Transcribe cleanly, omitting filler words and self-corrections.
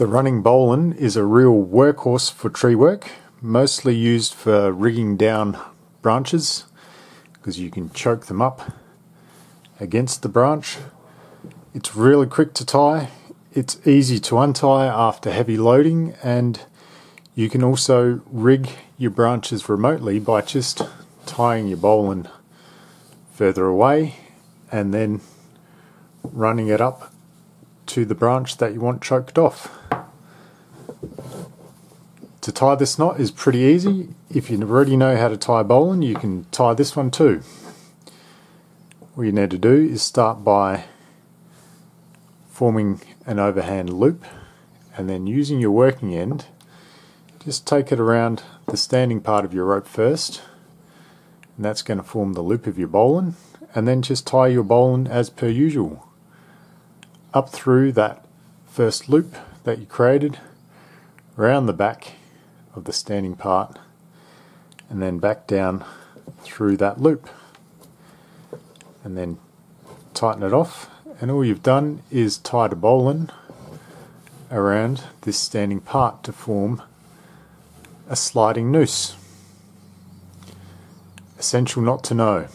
The running bowline is a real workhorse for tree work, mostly used for rigging down branches because you can choke them up against the branch. It's really quick to tie, it's easy to untie after heavy loading, and you can also rig your branches remotely by just tying your bowline further away and then running it up to the branch that you want choked off. To tie this knot is pretty easy. If you already know how to tie a bowline, you can tie this one too. All you need to do is start by forming an overhand loop, and then using your working end, just take it around the standing part of your rope first, and that's going to form the loop of your bowline, and then just tie your bowline as per usual up through that first loop that you created, around the back of the standing part, and then back down through that loop, and then tighten it off. And all you've done is tied a bowline around this standing part to form a sliding noose. Essential knot to know.